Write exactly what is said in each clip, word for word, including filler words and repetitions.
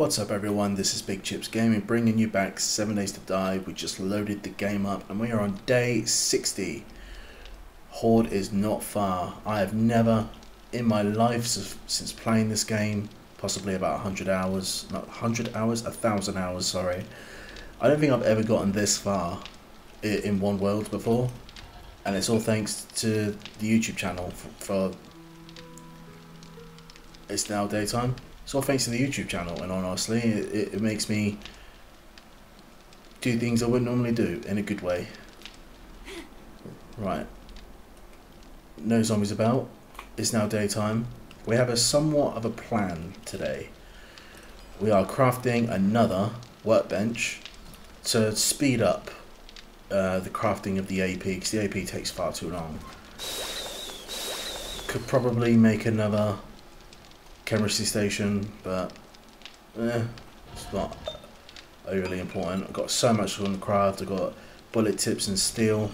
What's up everyone, this is BigChips Gaming bringing you back seven days to die. We just loaded the game up and we are on day sixty. Horde is not far. I have never in my life since playing this game, possibly about a hundred hours, not a hundred hours, a thousand hours, sorry. I don't think I've ever gotten this far in one world before. And it's all thanks to the YouTube channel for, for it's now daytime. It's all thanks to the YouTube channel, and honestly, it, it makes me do things I wouldn't normally do in a good way. Right. No zombies about. It's now daytime. We have a somewhat of a plan today. We are crafting another workbench to speed up uh, the crafting of the A P, because the A P takes far too long. Could probably make another chemistry station, but eh, it's not overly important. I've got so much on the craft. I've got bullet tips and steel,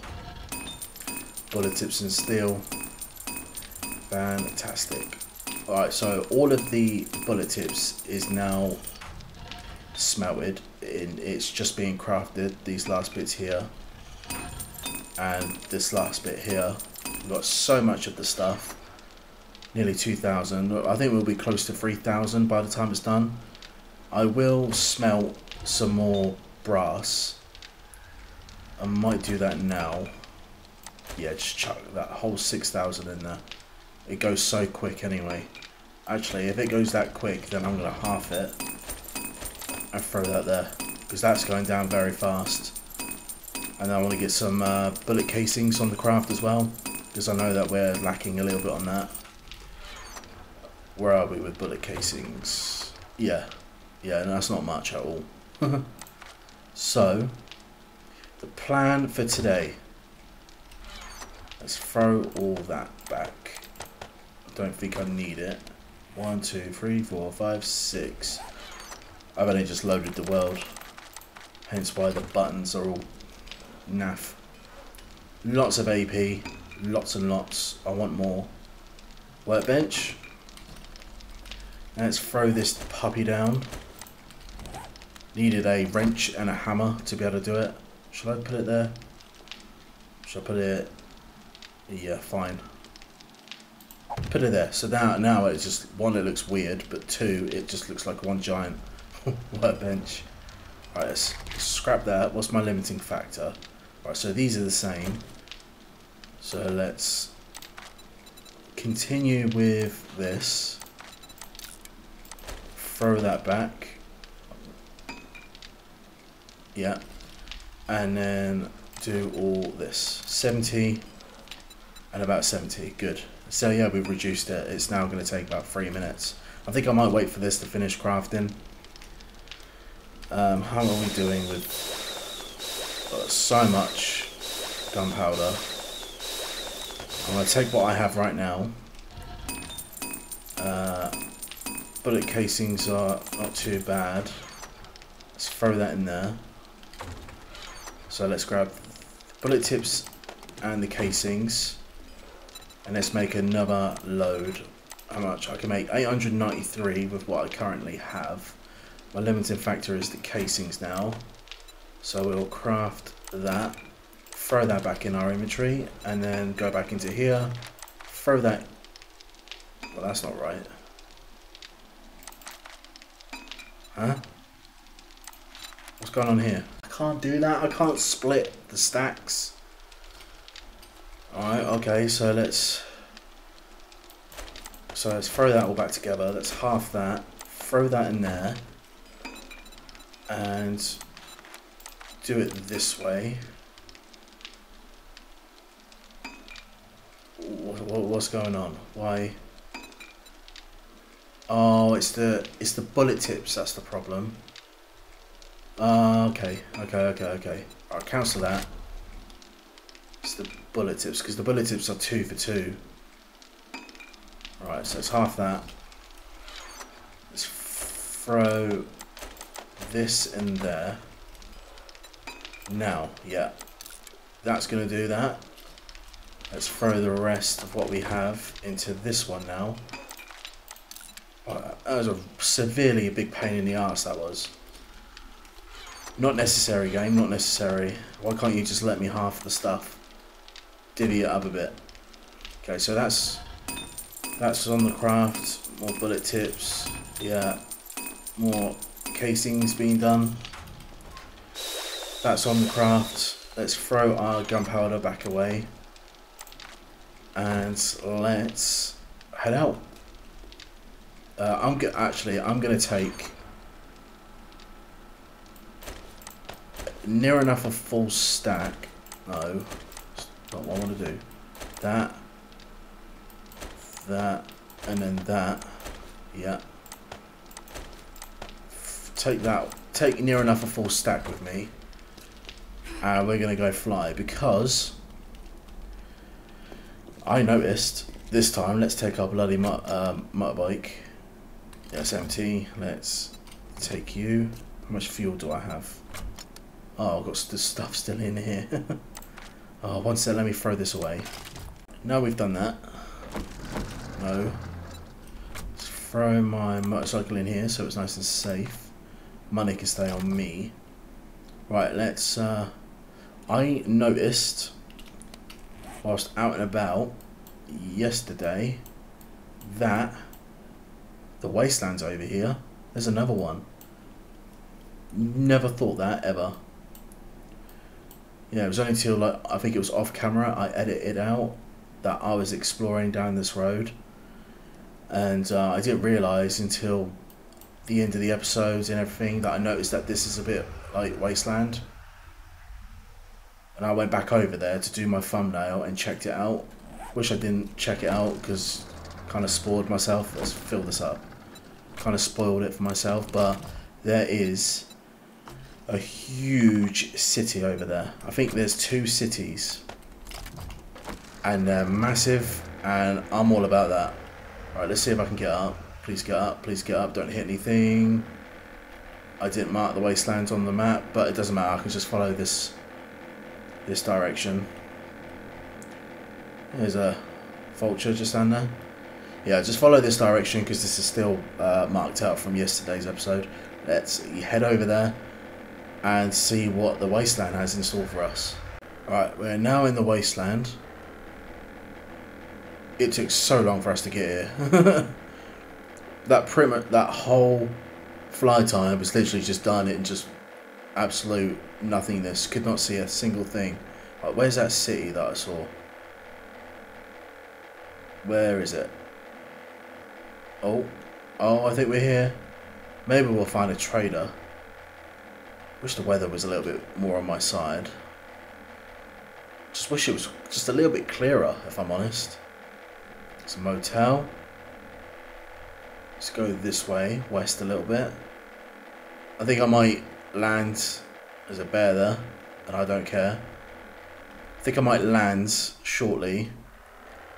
bullet tips and steel, fantastic. Alright, so all of the bullet tips is now smelted and it's just being crafted, these last bits here and this last bit here. I've got so much of the stuff, nearly two thousand. I think we'll be close to three thousand by the time it's done. I will smelt some more brass. I might do that now. Yeah, just chuck that whole six thousand in there. It goes so quick anyway. Actually, if it goes that quick, then I'm going to half it and throw that there, because that's going down very fast. And I want to get some uh, bullet casings on the craft as well, because I know that we're lacking a little bit on that. Where are we with bullet casings? Yeah, yeah, and no, that's not much at all. So, the plan for today. Let's throw all that back. I don't think I need it. One, two, three, four, five, six. I've only just loaded the world. Hence why the buttons are all naff. Lots of A P, lots and lots. I want more. Workbench. Let's throw this puppy down. Needed a wrench and a hammer to be able to do it. Should I put it there? Should I put it? Yeah, fine. Put it there. So now, now it's just, one, it looks weird, but two, it just looks like one giant workbench. Right, let's scrap that. What's my limiting factor? Right, so these are the same. So let's continue with this. Throw that back, yeah, and then do all this, seventy and about seventy, good. So yeah, we've reduced it. It's now going to take about three minutes. I think I might wait for this to finish crafting. Um, how are we doing with uh, so much gunpowder? I'm going to take what I have right now. uh, Bullet casings are not too bad. Let's throw that in there. So let's grab bullet tips and the casings, and let's make another load. How much? I can make eight hundred ninety-three with what I currently have. My limiting factor is the casings now. So we'll craft that, throw that back in our inventory, and then go back into here, throw that. Well, that's not right. Huh? What's going on here? I can't do that. I can't split the stacks. Alright, okay, so let's so let's throw that all back together. Let's half that, throw that in there, and do it this way. What's going on? Why? Oh, it's the it's the bullet tips. That's the problem. Uh, okay, okay, okay, okay. I'll cancel that. It's the bullet tips, because the bullet tips are two for two. All right, so it's half that. Let's throw this in there. Now, yeah, that's gonna do that. Let's throw the rest of what we have into this one now. That was a severely a big pain in the arse, that was. Not necessary, game, not necessary. Why can't you just let me half the stuff? Divvy it up a bit. Okay, so that's that's on the craft. More bullet tips. Yeah. More casings being done. That's on the craft. Let's throw our gunpowder back away. And let's head out. Uh, I'm go actually I'm gonna take near enough a full stack. No, that's not what I want to do. That, that, and then that. Yeah. Take that. Take near enough a full stack with me. And we're gonna go fly because I noticed this time. Let's take our bloody mo um, motorbike. That's empty. Let's take you. How much fuel do I have? Oh, I've got the stuff still in here. Oh, one sec, let me throw this away. Now we've done that. No. Let's throw my motorcycle in here so it's nice and safe. Money can stay on me. Right, let's... Uh, I noticed, whilst out and about yesterday, that the wasteland's over here. There's another one. Never thought that ever. Yeah, it was only till like I think it was off camera I edited out that I was exploring down this road, and uh, I didn't realise until the end of the episodes and everything that I noticed that this is a bit like wasteland, and I went back over there to do my thumbnail and checked it out. Wish I didn't check it out because kind of spoiled myself. Let's fill this up. Kind of spoiled it for myself, but there is a huge city over there. I think there's two cities, and they're massive, and I'm all about that. Alright, let's see if I can get up. Please get up, please get up, don't hit anything. I didn't mark the wasteland on the map, but it doesn't matter, I can just follow this this direction. There's a vulture just down there. Yeah, just follow this direction because this is still uh, marked out from yesterday's episode. Let's head over there and see what the wasteland has in store for us. Alright, we're now in the wasteland. It took so long for us to get here. That pretty much, that whole fly time was literally just done it and just absolute nothingness. Could not see a single thing. Right, where's that city that I saw? Where is it? Oh, oh, I think we're here. Maybe we'll find a trader. Wish the weather was a little bit more on my side. Just wish it was just a little bit clearer, if I'm honest. It's a motel. Let's go this way, west a little bit. I think I might land. There's a bear there, and I don't care. I think I might land shortly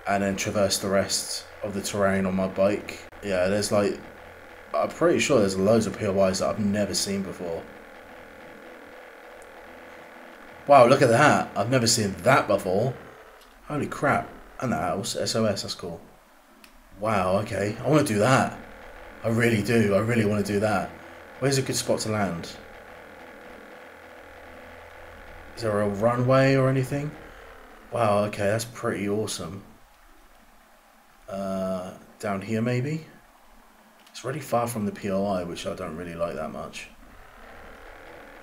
and then traverse the rest of the terrain on my bike. Yeah, there's like... I'm pretty sure there's loads of P O Is that I've never seen before. Wow, look at that. I've never seen that before. Holy crap. And the house. S O S, that's cool. Wow, okay. I want to do that. I really do. I really want to do that. Where's a good spot to land? Is there a runway or anything? Wow, okay. That's pretty awesome. Uh, down here, maybe? It's really far from the P O I, which I don't really like that much.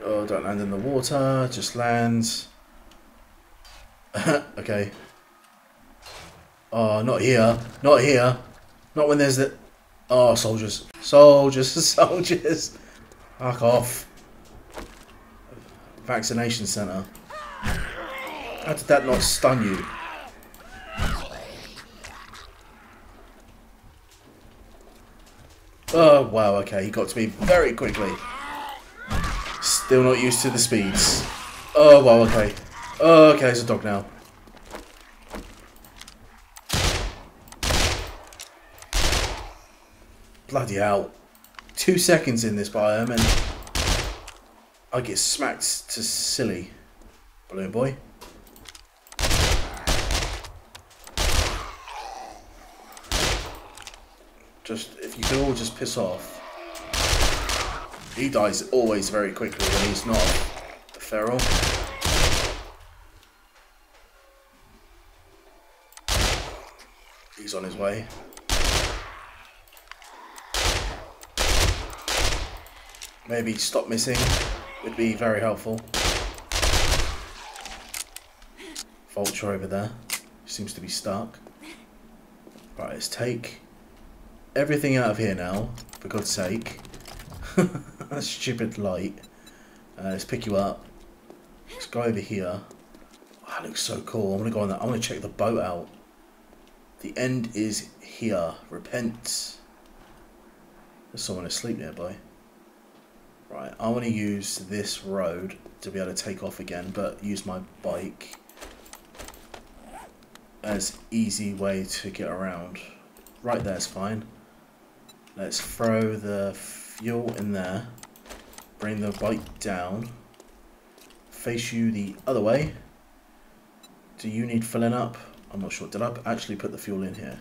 Oh, don't land in the water, just land. Okay. Oh, not here, not here. Not when there's the... Oh, soldiers, soldiers, soldiers. Fuck off. Vaccination centre. How did that not stun you? Oh, wow, okay, he got to me very quickly. Still not used to the speeds. Oh, wow, okay. Oh, okay, there's a dog now. Bloody hell. Two seconds in this biome and I get smacked to silly. Balloon boy. Just, if you can all just piss off. He dies always very quickly when he's not a feral. He's on his way. Maybe stop missing would be very helpful. Vulture over there. Seems to be stuck. Right, let's take everything out of here now, for God's sake. Stupid light. Uh, let's pick you up. Let's go over here. Ah, oh, looks so cool. I'm gonna go on that. I'm gonna check the boat out. The end is here. Repent. There's someone asleep nearby. Right, I want to use this road to be able to take off again, but use my bike as easy way to get around. Right there's fine. Let's throw the fuel in there. Bring the bike down. Face you the other way. Do you need filling up? I'm not sure. Did I actually put the fuel in here?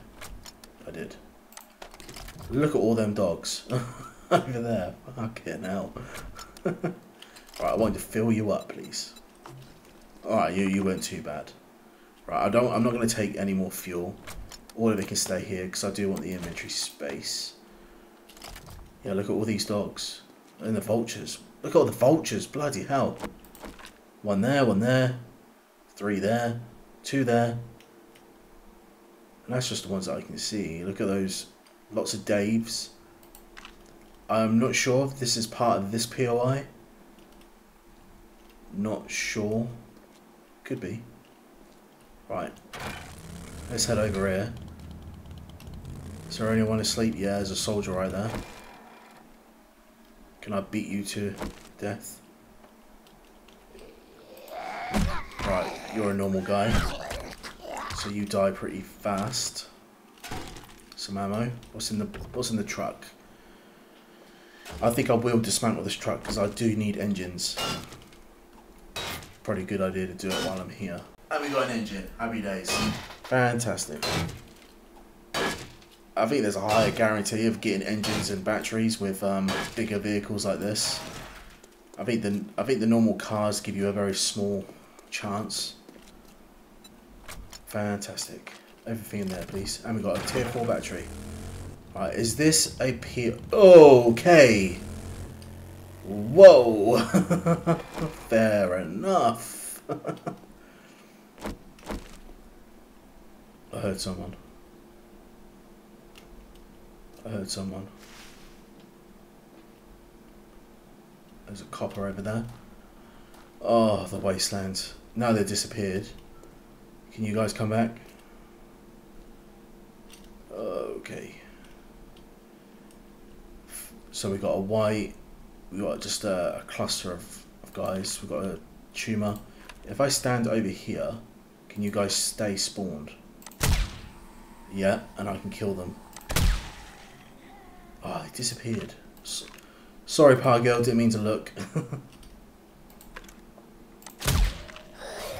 I did. Look at all them dogs. Over there. Fucking hell. Alright, I want to fill you up, please. Alright, you you weren't too bad. Right, I don't I'm not gonna take any more fuel. All of it can stay here because I do want the inventory space. Yeah, look at all these dogs. And the vultures. Look at all the vultures, bloody hell. One there, one there, three there, two there. And that's just the ones that I can see. Look at those, lots of Daves. I'm not sure if this is part of this P O I. Not sure. Could be. Right. Let's head over here. Is there anyone asleep? Yeah, there's a soldier right there. Can I beat you to death? Right, you're a normal guy. So you die pretty fast. Some ammo. What's in the what's in the truck? I think I will dismantle this truck because I do need engines. Probably a good idea to do it while I'm here. And we got an engine. Happy days. Fantastic. I think there's a higher guarantee of getting engines and batteries with um, bigger vehicles like this. I think the I think the normal cars give you a very small chance. Fantastic. Everything in there, please. And we got a tier four battery. Right, is this a P... Okay. Whoa. Fair enough. I heard someone. I heard someone. There's a copper over there. Oh, the wastelands. Now they disappeared. Can you guys come back? Okay. So we got a white, we got just a, a cluster of, of guys. We've got a tumor. If I stand over here, can you guys stay spawned? Yeah, and I can kill them. Ah, oh, they disappeared. So, sorry, Par Girl, didn't mean to look.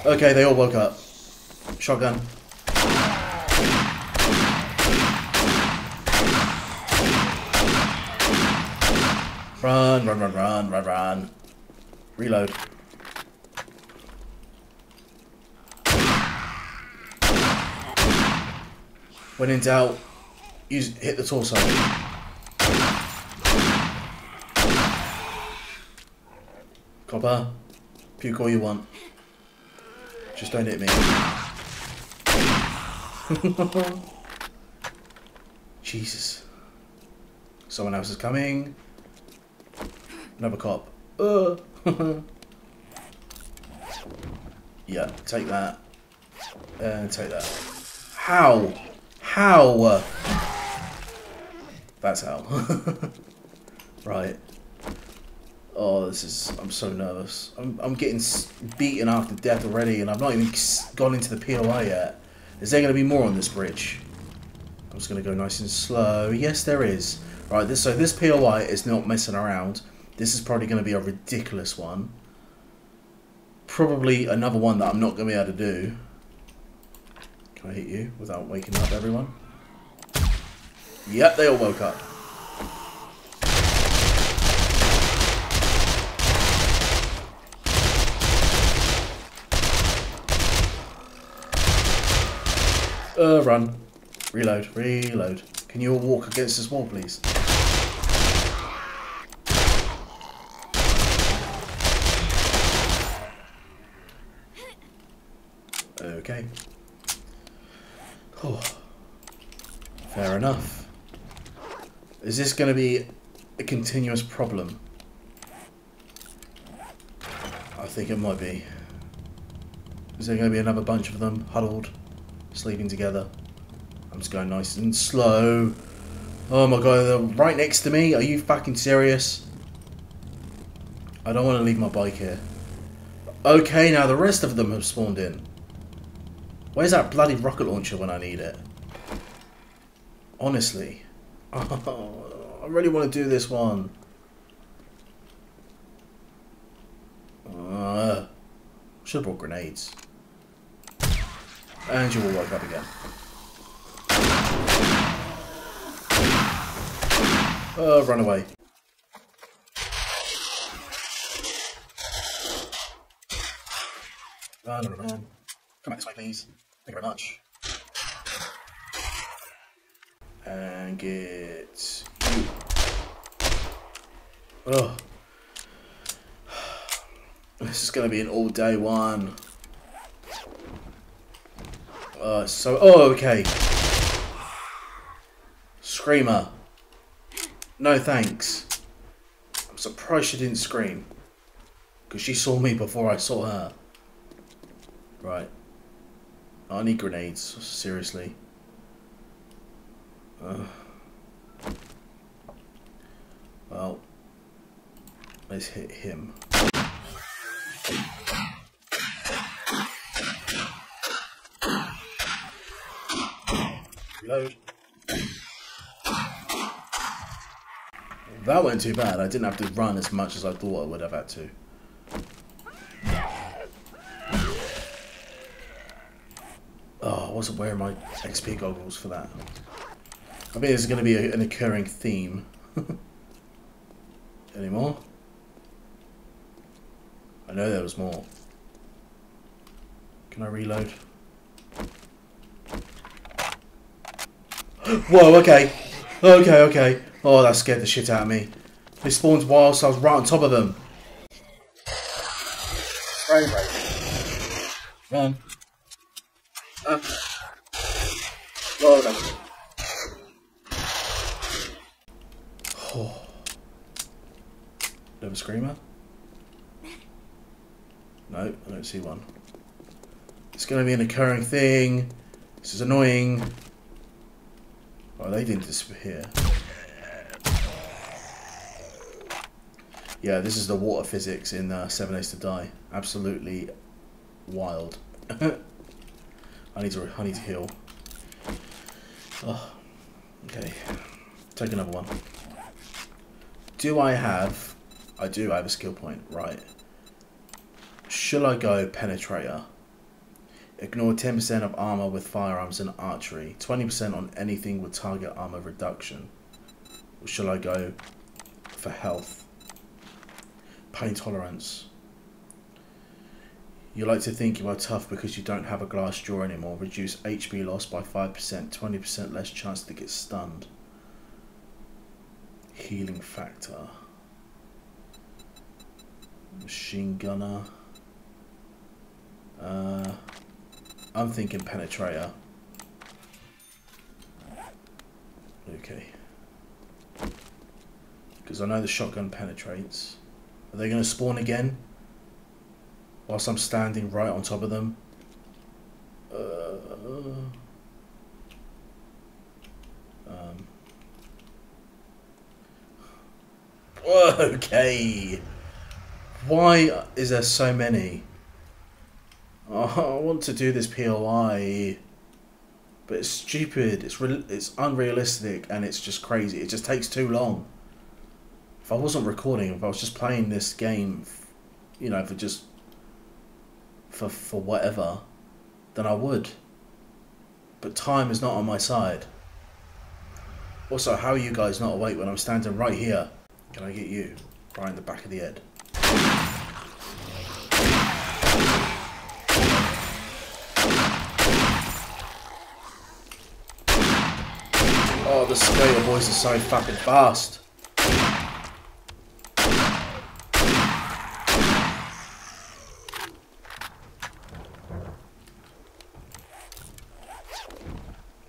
Okay, they all woke up. Shotgun. Run, run, run, run, run, run. Reload. When in doubt, use hit the torso. Copper, puke all you want. Just don't hit me. Jesus. Someone else is coming. Another cop. Uh. Yeah, take that. And take that. How? How? That's how. Right. Oh, this is... I'm so nervous. I'm, I'm getting beaten after death already, and I've not even gone into the P O I yet. Is there going to be more on this bridge? I'm just going to go nice and slow. Yes, there is. Right, this, so this P O I is not messing around. This is probably going to be a ridiculous one. Probably another one that I'm not going to be able to do. Can I hit you without waking up everyone? Yep, they all woke up. Uh, run. Reload, reload. Can you all walk against this wall, please? Okay. Oh. Fair enough. Is this going to be a continuous problem? I think it might be. Is there going to be another bunch of them huddled, sleeping together? I'm just going nice and slow. Oh my god, they're right next to me? Are you fucking serious? I don't want to leave my bike here. Okay, now the rest of them have spawned in. Where's that bloody rocket launcher when I need it? Honestly. Oh, I really want to do this one. Uh, should have brought grenades. And you will wake up again. Uh, run away. Run, run, run. Come back this way, please. Thank you very much. And get you. Oh. This is going to be an all day one. Uh, so, oh, okay. Screamer. No thanks. I'm surprised she didn't scream, because she saw me before I saw her. Right. I need grenades, seriously. Uh, well, let's hit him. Reload. That wasn't too bad. I didn't have to run as much as I thought I would have had to. Oh, I wasn't wearing my X P goggles for that. I mean, there's going to be a, an occurring theme. Any more? I know there was more. Can I reload? Whoa, okay. Okay, okay. Oh, that scared the shit out of me. They spawned whilst I was right on top of them. Right, right. Run. Up. Well done. Oh. Another screamer? No, I don't see one. It's going to be an occurring thing. This is annoying. Oh, they didn't disappear. Yeah, this is the water physics in uh, seven days to die. Absolutely wild. I need to, I need to heal. Oh, okay, take another one. Do I have? I do have a skill point, right? Shall I go penetrator? Ignore ten percent of armor with firearms and archery. twenty percent on anything with target armor reduction. Or shall I go for health? Pain tolerance. You like to think you are tough because you don't have a glass jaw anymore. Reduce H P loss by five percent, twenty percent less chance to get stunned. Healing factor. Machine gunner. Uh, I'm thinking penetrator. Okay. Because I know the shotgun penetrates. Are they going to spawn again? Whilst I'm standing right on top of them? Uh, um. Okay. Why is there so many? Oh, I want to do this P O I. But it's stupid. It's, re it's unrealistic and it's just crazy. It just takes too long. If I wasn't recording, if I was just playing this game, you know, for just, for, for whatever, then I would. But time is not on my side. Also, how are you guys not awake when I'm standing right here? Can I get you? Right in the back of the head. Oh, the skater boys are so fucking fast.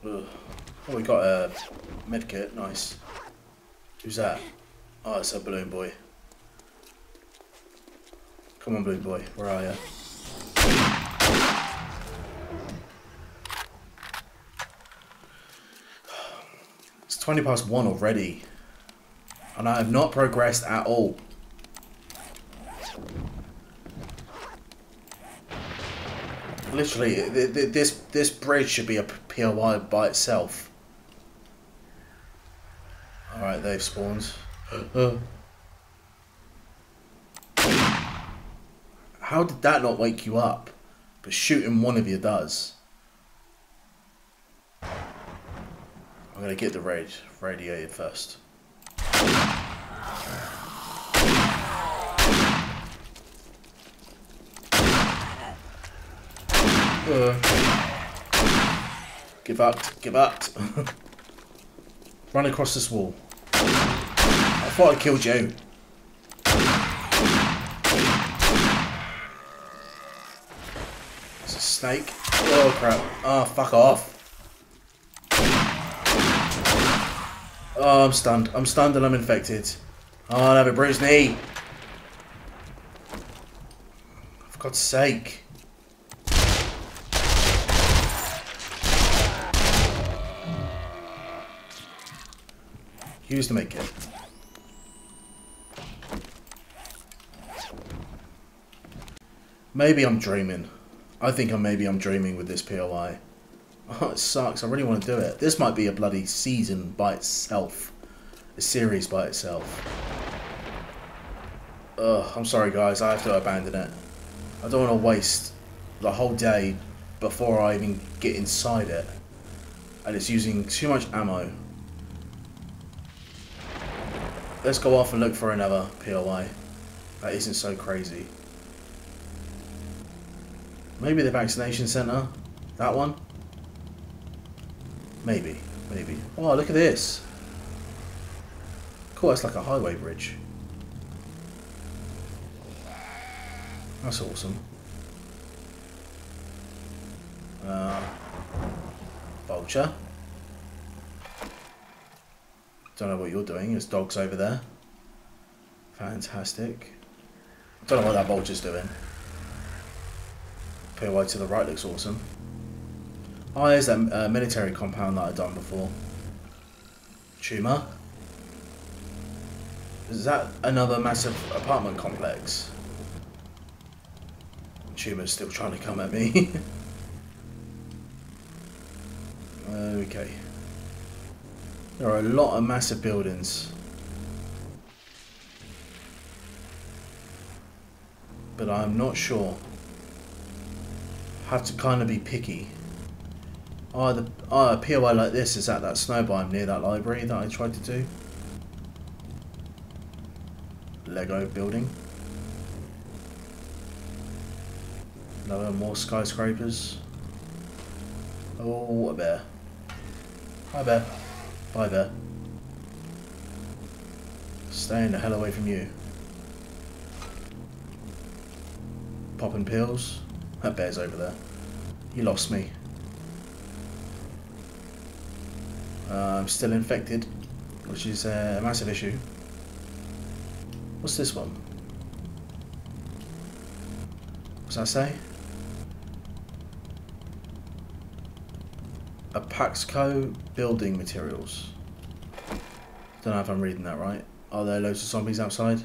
Ugh. Oh, we got a medkit, nice. Who's that? Oh, it's a balloon boy. Come on, balloon boy, where are you? It's twenty past one already. And I have not progressed at all. Literally, th th this, this bridge should be a P O I by itself. Alright, they've spawned. Uh. How did that not wake you up? But shooting one of you does. I'm gonna get the raid radiated first. Uh. Give up, give up. Run across this wall. I thought I killed you. It's a snake. Oh crap. Oh, fuck off. Oh, I'm stunned. I'm stunned and I'm infected. Oh, I have a bruised knee. For God's sake. Use the make it. Maybe I'm dreaming. I think I maybe I'm dreaming with this P O I. Oh, it sucks. I really want to do it. This might be a bloody season by itself. A series by itself. Ugh, I'm sorry guys. I have to abandon it. I don't want to waste the whole day before I even get inside it. And it's using too much ammo. Let's go off and look for another P O I. That isn't so crazy. Maybe the vaccination centre? That one? Maybe, maybe. Oh, look at this. Cool, that's like a highway bridge. That's awesome. Uh, vulture. Don't know what you're doing. There's dogs over there. Fantastic. Don't know what that vulture's doing. P O I to the right looks awesome. Oh, there's that uh, military compound that I've done before. Tumor. Is that another massive apartment complex? Tumor's still trying to come at me. Okay. There are a lot of massive buildings. But I'm not sure. Have to kind of be picky. Oh, the, oh, a P O I like this is at that snow biome near that library that I tried to do. Lego building. Another more skyscrapers. Oh, a bear. Hi, bear. Bye, bear. Staying the hell away from you. Popping pills. That bear's over there. You lost me. Uh, I'm still infected, which is a massive issue. What's this one? What's that say? A Paxco building materials. Don't know if I'm reading that right. Are there loads of zombies outside?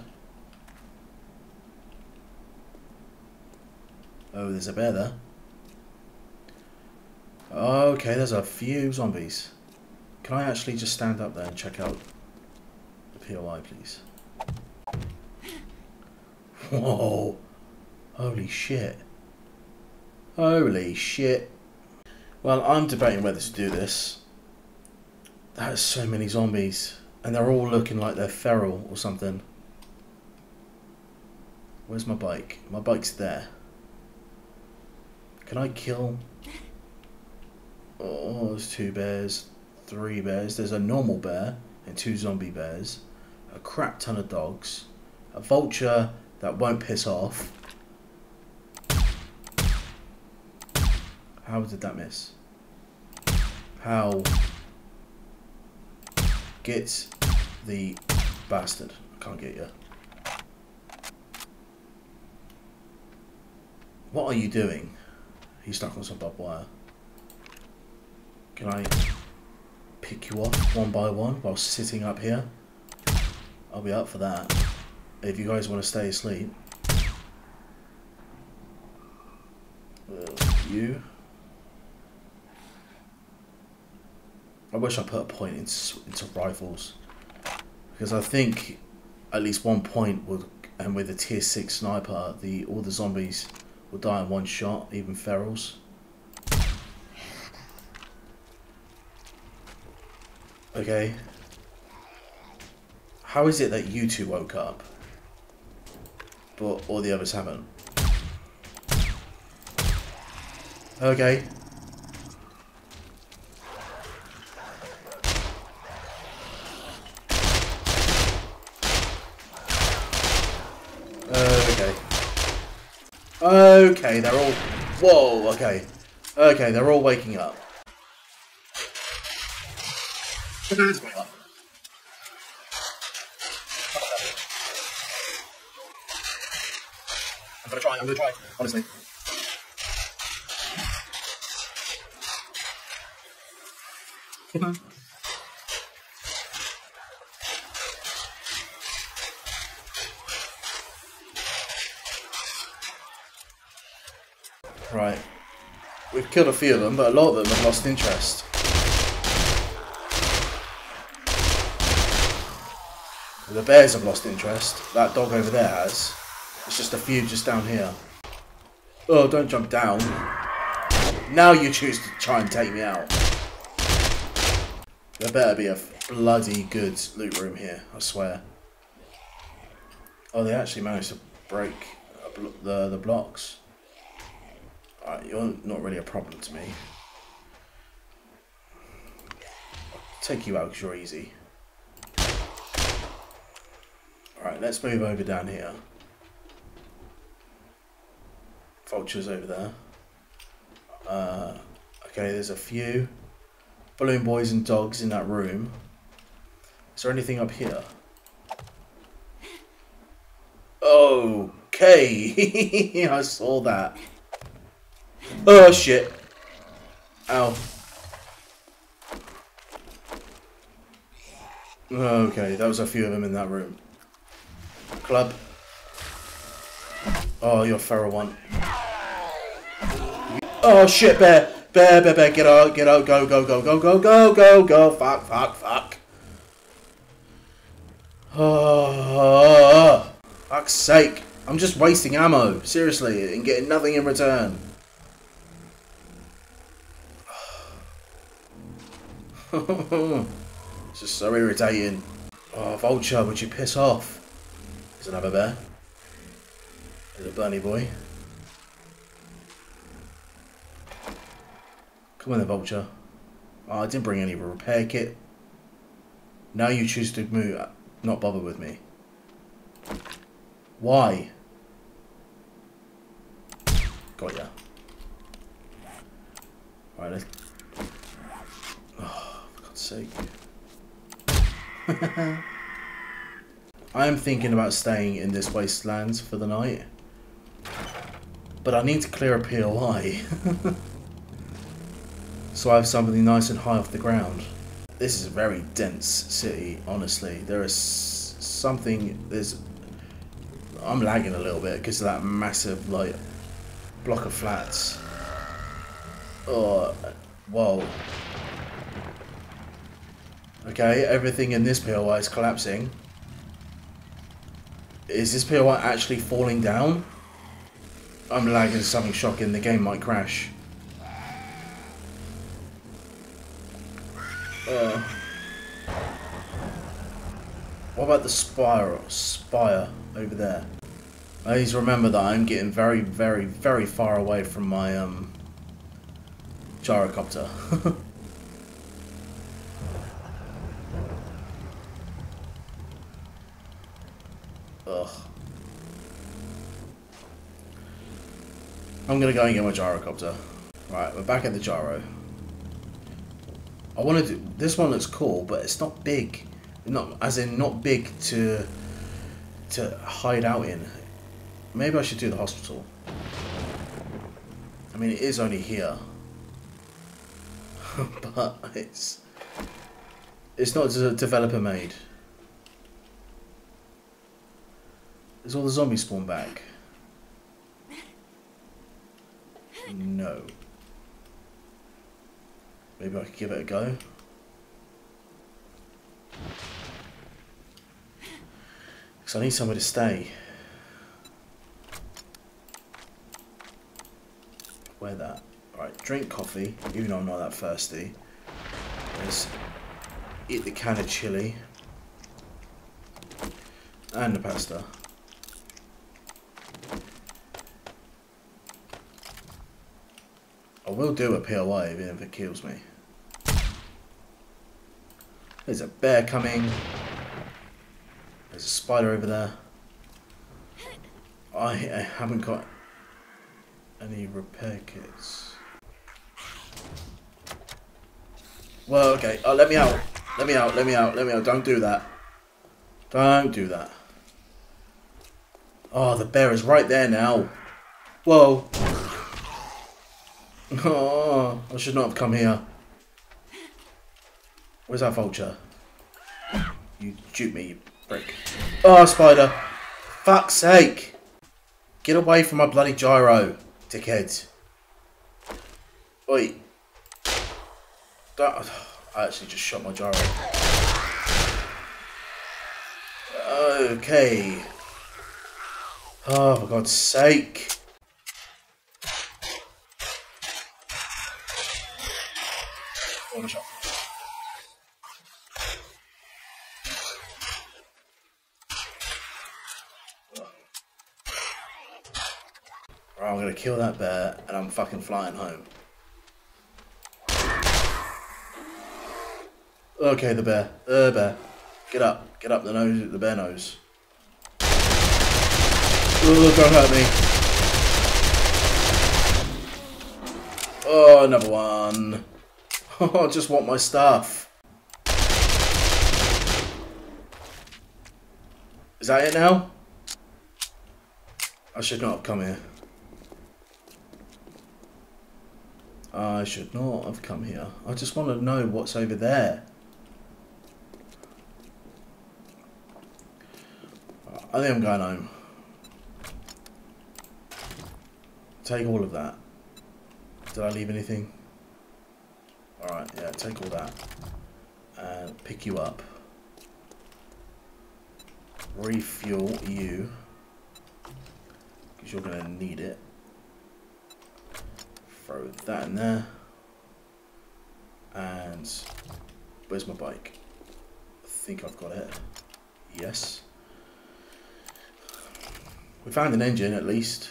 Oh, there's a bear there. Okay, there's a few zombies. Can I actually just stand up there and check out the P O I, please? Whoa. Holy shit. Holy shit. Well, I'm debating whether to do this. That is so many zombies. And they're all looking like they're feral or something. Where's my bike? My bike's there. Can I kill... Oh, there's two bears. Three bears. There's a normal bear and two zombie bears. A crap ton of dogs. A vulture that won't piss off. How did that miss? How? Get the bastard. I can't get you. What are you doing? He's stuck on some barbed wire. Can I pick you off one by one while sitting up here? I'll be up for that. If you guys want to stay asleep. Uh, you. I wish I put a point into, into rifles. Because I think at least one point would, and with a tier six sniper, the all the zombies will die in one shot, even ferals. Okay. How is it that you two woke up, but all the others haven't? Okay. Okay. Okay, they're all... Whoa, okay. Okay, they're all waking up. Bananas wake up. I'm gonna try, I'm gonna try, honestly. Come on. Right, we've killed a few of them, but a lot of them have lost interest. The bears have lost interest. That dog over there has. It's just a few just down here. Oh, don't jump down. Now you choose to try and take me out. There better be a bloody good loot room here, I swear. Oh, they actually managed to break the, the blocks. Alright, you're not really a problem to me. I'll take you out because you're easy. Alright, let's move over down here. Vultures over there. Uh, okay, there's a few balloon boys and dogs in that room. Is there anything up here? Okay, I saw that. Oh shit. Ow. Okay, that was a few of them in that room. Club. Oh, you're a feral one. Oh shit, bear. Bear, bear, bear. Get out, get out. Go, go, go, go, go, go, go, go. Fuck, fuck, fuck. Oh, fuck's sake. I'm just wasting ammo. Seriously, and getting nothing in return. It's just so irritating. Oh, vulture, would you piss off? There's another bear. There's a bunny boy. Come on then, vulture. Oh, I didn't bring any repair kit. Now you choose to move, not bother with me. Why? Got ya. Alright, let's... I am thinking about staying in this wasteland for the night, but I need to clear a P O I so I have something nice and high off the ground. This is a very dense city, honestly. There is something. There's. I'm lagging a little bit because of that massive like block of flats. Oh, whoa. Okay, everything in this P O I is collapsing. Is this P O I actually falling down? I'm lagging something shocking. The game might crash. Uh, What about the spire, spire over there? I always remember that I'm getting very, very, very far away from my um, gyrocopter. Ugh. I'm gonna go and get my gyrocopter. Right, we're back at the gyro. I want to do this one. Looks cool, but it's not big. Not as in not big to to hide out in. Maybe I should do the hospital. I mean, it is only here, but it's it's not developer made. Is all the zombies spawn back? No. Maybe I could give it a go. Because I need somewhere to stay. Where that? Alright, drink coffee, even though I'm not that thirsty. Let's eat the can of chili. And the pasta. I will do a P O I even if it kills me. There's a bear coming. There's a spider over there. I, I haven't got any repair kits. Well, okay. Oh, let me out. Let me out. Let me out. Let me out. Don't do that. Don't do that. Oh, the bear is right there now. Whoa. Oh, I should not have come here. Where's that vulture? You shoot me, you prick. Oh, spider. Fuck's sake. Get away from my bloody gyro, dickhead. Oi. That, I actually just shot my gyro. Okay. Oh, for God's sake. Oh, shot. I'm gonna kill that bear and I'm fucking flying home. Okay, the bear. The bear. Get up. Get up the nose, the bear nose. Ooh, don't hurt me. Oh, another one. Oh, I just want my stuff. Is that it now? I should not have come here. I should not have come here. I just want to know what's over there. I think I'm going home. Take all of that. Did I leave anything? Alright, yeah, take all that. And pick you up. Refuel you. Because you're going to need it. Throw that in there. And where's my bike? I think I've got it. Yes. We found an engine at least.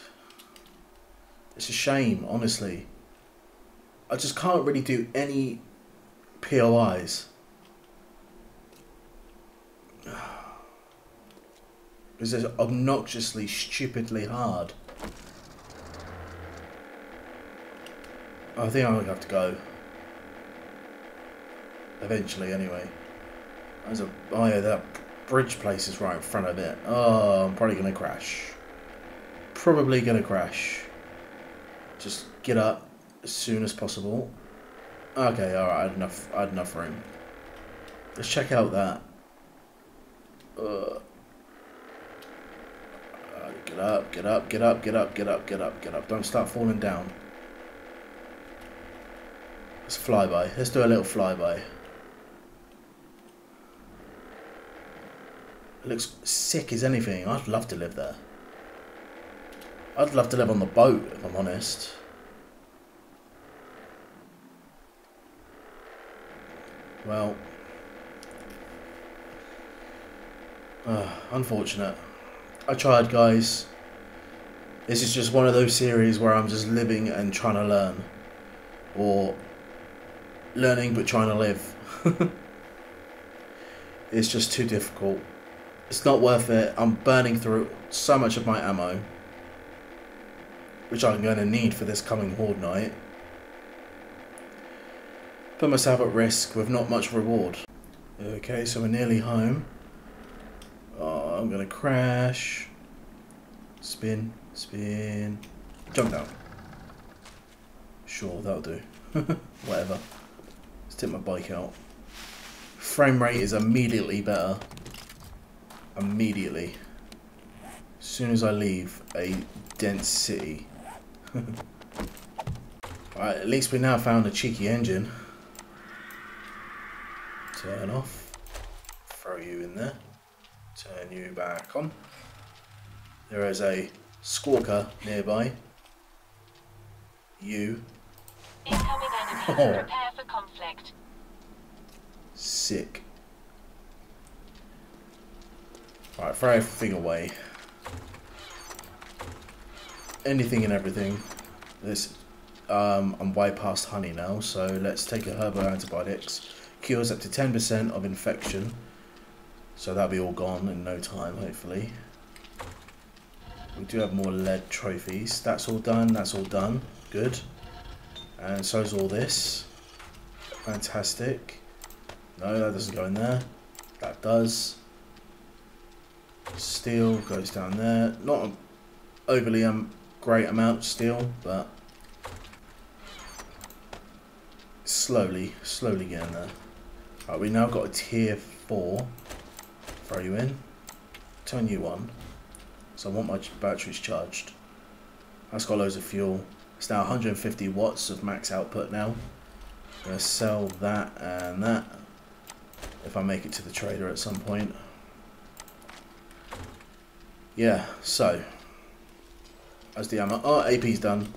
It's a shame, honestly. I just can't really do any P O Is. Because it's obnoxiously, stupidly hard. I think I'm going to have to go. Eventually, anyway. There's a, oh yeah, that bridge place is right in front of it. Oh, I'm probably going to crash. Probably going to crash. Just get up as soon as possible. Okay, alright, I had enough, I had enough room. Let's check out that. Uh, get up, get up, get up, get up, get up, get up, get up. Don't start falling down. Let's flyby. Let's do a little flyby. It looks sick as anything. I'd love to live there. I'd love to live on the boat, if I'm honest. Well, Uh, unfortunate. I tried, guys. This is just one of those series where I'm just living and trying to learn. Or learning but trying to live. It's just too difficult. It's not worth it. I'm burning through so much of my ammo, which I'm going to need for this coming horde night. Put myself at risk with not much reward. Okay, so we're nearly home. Oh, I'm going to crash. Spin, spin. Jump down. Sure, that'll do. Whatever. Let's take my bike out. Frame rate is immediately better. Immediately. As soon as I leave a dense city. Alright, at least we now found a cheeky engine. Turn off. Throw you in there. Turn you back on. There is a squawker nearby. You. Incoming enemy. Oh. Prepare for conflict. Sick. Alright, throw everything away. Anything and everything. This, um, I'm way past honey now, so let's take a herbal antibiotics. Cures up to ten percent of infection. So that'll be all gone in no time, hopefully. We do have more lead trophies. That's all done, that's all done. Good. And so's all this. Fantastic. No, that doesn't go in there. That does. Steel goes down there. Not an overly um, great amount of steel, but slowly, slowly getting there. Right, we now got a tier four. Throw you in. Turn you on. So I want my batteries charged. That's got loads of fuel. It's now one hundred fifty watts of max output now. I'm going to sell that and that. If I make it to the trader at some point. Yeah, so as the ammo, oh, A P's done,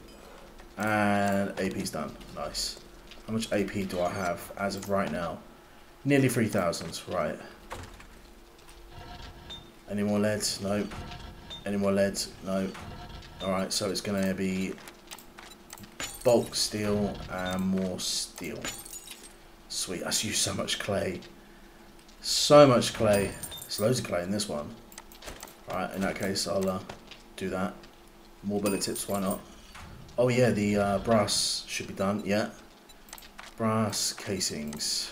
and A P's done. Nice. How much A P do I have as of right now? Nearly three thousand. Right. Any more leads? No. Any more leads? No. All right. So it's going to be bulk steel and more steel. Sweet. I use so much clay. So much clay. There's loads of clay in this one. Alright, in that case, I'll uh, do that. More bullet tips, why not? Oh yeah, the uh, brass should be done, yeah. Brass casings.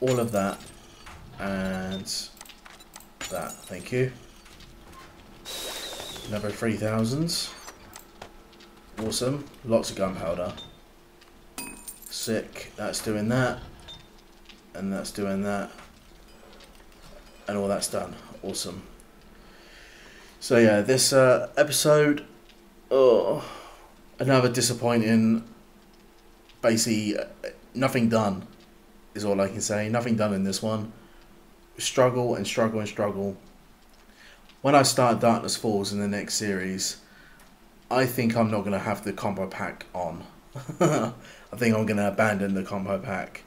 All of that. And that, thank you. Another three thousand. Awesome, lots of gunpowder. Sick, that's doing that. And that's doing that. And all that's done, awesome. So yeah, this uh, episode, oh, another disappointing, basically nothing done is all I can say. Nothing done in this one. Struggle and struggle and struggle. When I start Darkness Falls in the next series, I think I'm not going to have the combo pack on. I think I'm going to abandon the combo pack.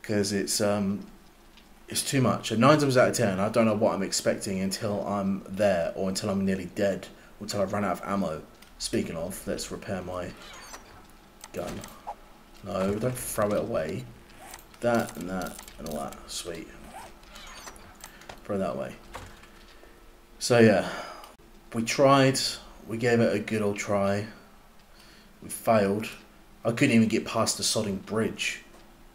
Because it's, um, it's too much. And nine times out of ten, I don't know what I'm expecting until I'm there, or until I'm nearly dead, or until I've run out of ammo. Speaking of, let's repair my gun. No, don't throw it away. That and that and all that. Sweet. Throw that away. So yeah, we tried. We gave it a good old try. We failed. I couldn't even get past the sodding bridge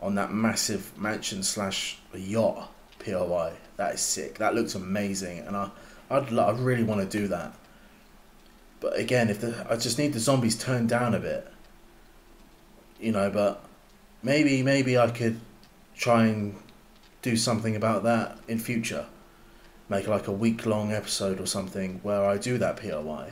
on that massive mansion slash yacht P O I. That is sick. That looks amazing, and I, I'd, I really want to do that. But again, if the, I just need the zombies turned down a bit, you know. But maybe, maybe I could try and do something about that in future. Make like a week long episode or something where I do that P O I.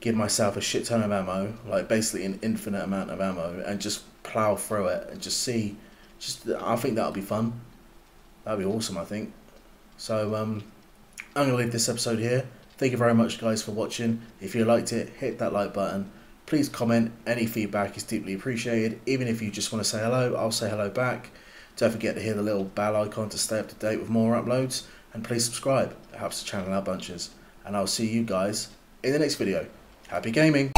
Give myself a shit ton of ammo, like basically an infinite amount of ammo, and just plow through it and just see. Just I think that'll be fun. That'll be awesome, I think. So um, I'm gonna leave this episode here. Thank you very much, guys, for watching. If you liked it, hit that like button. Please comment. Any feedback is deeply appreciated. Even if you just want to say hello, I'll say hello back. Don't forget to hit the little bell icon to stay up to date with more uploads, and please subscribe, it helps the channel out bunches. And I'll see you guys in the next video. Happy gaming!